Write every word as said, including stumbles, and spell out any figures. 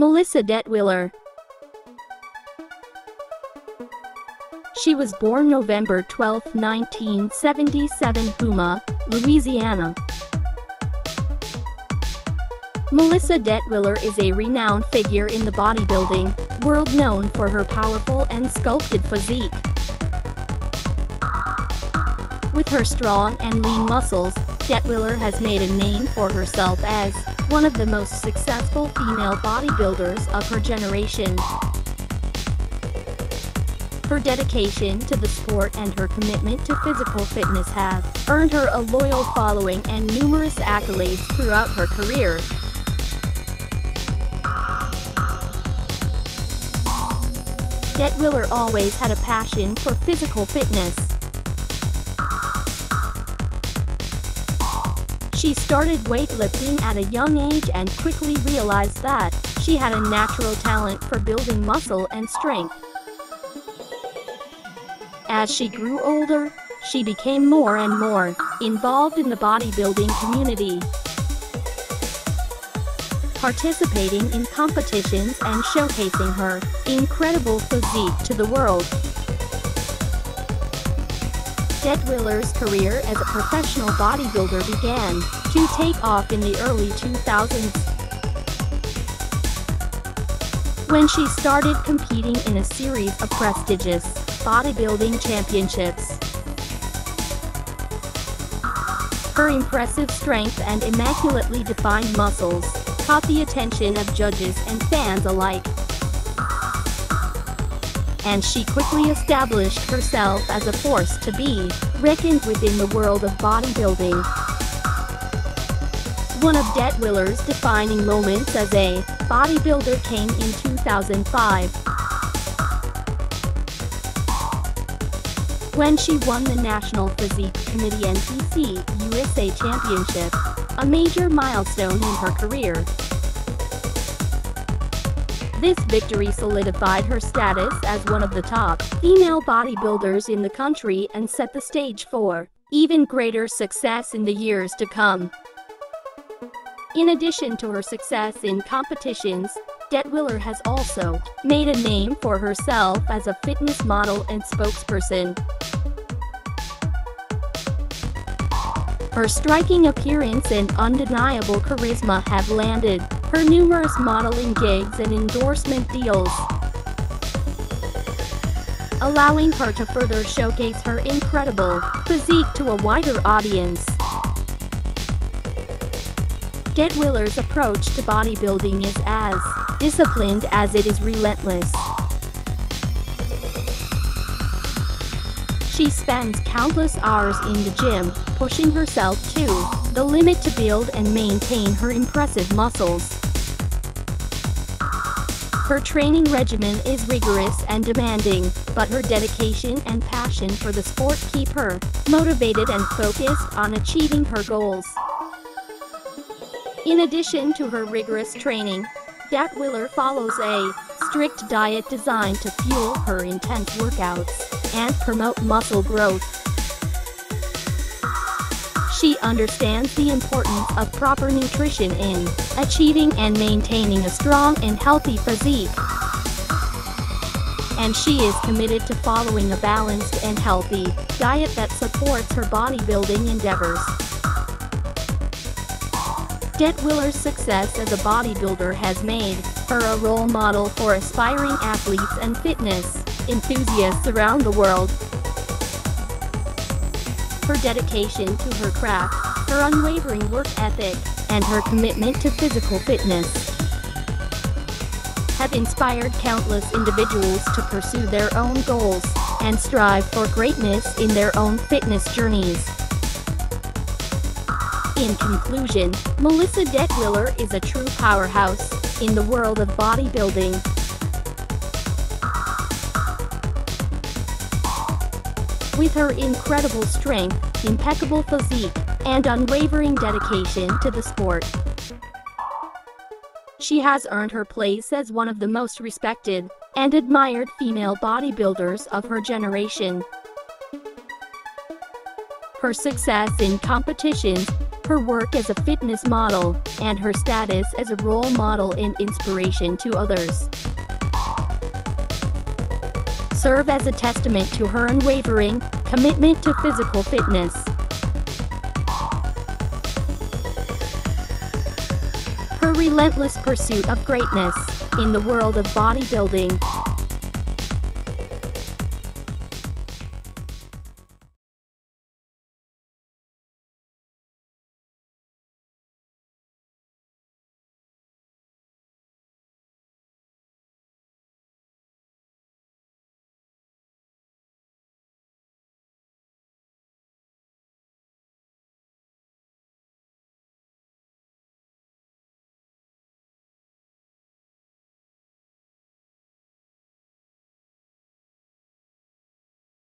Melissa Dettwiler. She was born November twelfth, nineteen seventy-seven, Puma, Louisiana. Melissa Dettwiler is a renowned figure in the bodybuilding world, known for her powerful and sculpted physique. With her strong and lean muscles, Dettwiler has made a name for herself as one of the most successful female bodybuilders of her generation. Her dedication to the sport and her commitment to physical fitness have earned her a loyal following and numerous accolades throughout her career. Dettwiler always had a passion for physical fitness. She started weightlifting at a young age and quickly realized that she had a natural talent for building muscle and strength. As she grew older, she became more and more involved in the bodybuilding community, participating in competitions and showcasing her incredible physique to the world. Dettwiler's career as a professional bodybuilder began to take off in the early two thousands, when she started competing in a series of prestigious bodybuilding championships. Her impressive strength and immaculately defined muscles caught the attention of judges and fans alike, and she quickly established herself as a force to be reckoned with in the world of bodybuilding. One of Dettwiler's defining moments as a bodybuilder came in two thousand five, when she won the National Physique Committee N P C U S A Championship, a major milestone in her career. This victory solidified her status as one of the top female bodybuilders in the country and set the stage for even greater success in the years to come. In addition to her success in competitions, Dettwiler has also made a name for herself as a fitness model and spokesperson. Her striking appearance and undeniable charisma have landed her numerous modeling gigs and endorsement deals, allowing her to further showcase her incredible physique to a wider audience. Dettwiler's approach to bodybuilding is as disciplined as it is relentless. She spends countless hours in the gym, pushing herself to the limit to build and maintain her impressive muscles. Her training regimen is rigorous and demanding, but her dedication and passion for the sport keep her motivated and focused on achieving her goals. In addition to her rigorous training, Dettwiler follows a strict diet designed to fuel her intense workouts and promote muscle growth. She understands the importance of proper nutrition in achieving and maintaining a strong and healthy physique, and she is committed to following a balanced and healthy diet that supports her bodybuilding endeavors. Dettwiler's success as a bodybuilder has made her a role model for aspiring athletes and fitness enthusiasts around the world. Her dedication to her craft, her unwavering work ethic, and her commitment to physical fitness have inspired countless individuals to pursue their own goals and strive for greatness in their own fitness journeys. In conclusion, Melissa Dettwiler is a true powerhouse in the world of bodybuilding. With her incredible strength, impeccable physique, and unwavering dedication to the sport, she has earned her place as one of the most respected and admired female bodybuilders of her generation. Her success in competitions, Her work as a fitness model, and her status as a role model and inspiration to others, serve as a testament to her unwavering commitment to physical fitness. Her relentless pursuit of greatness in the world of bodybuilding